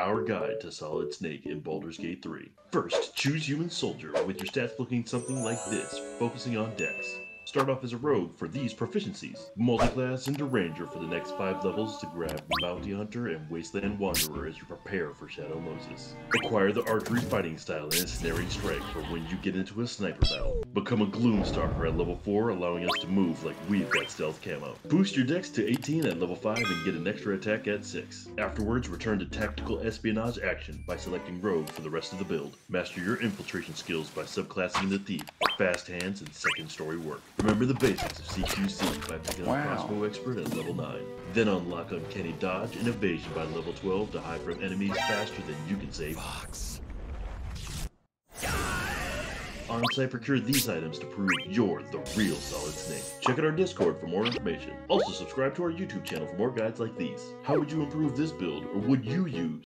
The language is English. Our guide to Solid Snake in Baldur's Gate 3. First, choose Human Soldier with your stats looking something like this, focusing on Dex. Start off as a Rogue for these proficiencies. Multiclass into Ranger for the next 5 levels to grab Bounty Hunter and Wasteland Wanderer as you prepare for Shadow Moses. Acquire the Archery Fighting Style and Snaring Strike for when you get into a sniper battle. Become a Gloom Stalker at level 4, allowing us to move like we've got stealth camo. Boost your dex to 18 at level 5 and get an extra attack at 6. Afterwards, return to Tactical Espionage action by selecting Rogue for the rest of the build. Master your infiltration skills by subclassing the Thief for fast hands and second story work. Remember the basics of CQC by picking up Crossbow Expert at level 9. Then unlock Uncanny Dodge and Evasion by level 12 to hide from enemies faster than you can save. On-site procure these items to prove you're the real Solid Snake. Check out our Discord for more information. Also subscribe to our YouTube channel for more guides like these. How would you improve this build, or would you use